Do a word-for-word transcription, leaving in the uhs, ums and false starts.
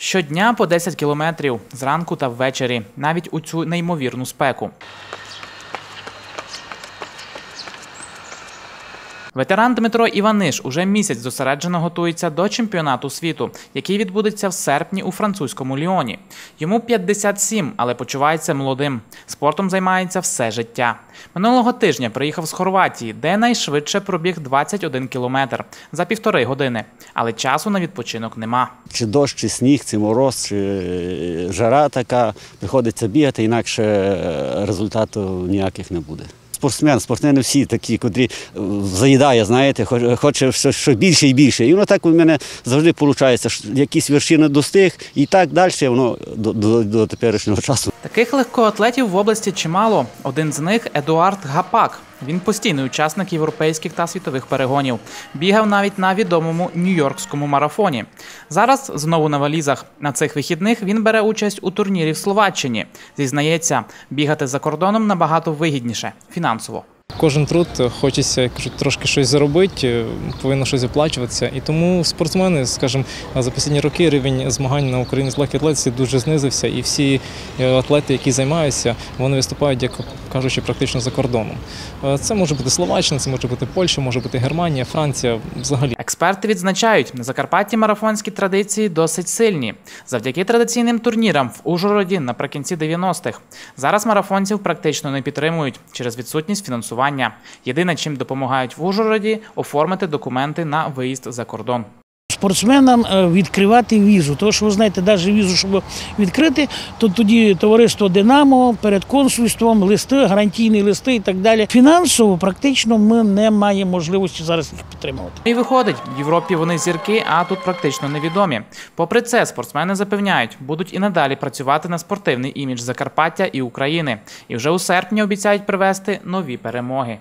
Щодня по десять кілометрів зранку та ввечері, навіть у цю неймовірну спеку. Ветеран Дмитро Іваниш уже місяць зосереджено готується до чемпіонату світу, який відбудеться в серпні у французькому Ліоні. Йому п'ятдесят сім, але почувається молодим. Спортом займається все життя. Минулого тижня приїхав з Хорватії, де найшвидше пробіг двадцять один кілометр за півтори години. Але часу на відпочинок нема. Чи дощ, чи сніг, чи мороз, чи жара така, приходиться бігати, інакше результату ніяких не буде. Спортсмен, спортсмени всі такі, котрі заїдає, знаєте, хоче щось більше і більше. І воно так у мене завжди виходить, якісь вершини достиг, і так далі воно до, до, до теперішнього часу. Таких легкоатлетів в області чимало. Один з них – Едуард Гапак. Він постійний учасник європейських та світових перегонів. Бігав навіть на відомому нью-йоркському марафоні. Зараз знову на валізах. На цих вихідних він бере участь у турнірі в Словаччині. Зізнається, бігати за кордоном набагато вигідніше – фінансово. Кожен труд хочеться трошки щось заробити, повинно щось оплачуватися. І тому спортсмени, скажімо, за останні роки рівень змагань на Україні з легкої атлетиці дуже знизився. І всі атлети, які займаються, вони виступають, як кажучи, практично за кордоном. Це може бути Словаччина, це може бути Польща, може бути Германія, Франція, взагалі. Експерти відзначають, на Закарпатті марафонські традиції досить сильні. Завдяки традиційним турнірам в Ужгороді наприкінці дев'яностих. Зараз марафонців практично не підтримують через відсутність фінансування. Єдине, чим допомагають в Ужгороді – оформити документи на виїзд за кордон. Спортсменам відкривати візу, тому що, ви знаєте, навіть візу, щоб відкрити, то тоді товариство «Динамо» перед консульством, листи, гарантійні листи і так далі. Фінансово практично ми не маємо можливості зараз їх підтримувати. І виходить, в Європі вони зірки, а тут практично невідомі. Попри це, спортсмени запевняють, будуть і надалі працювати на спортивний імідж Закарпаття і України. І вже у серпні обіцяють привести нові перемоги.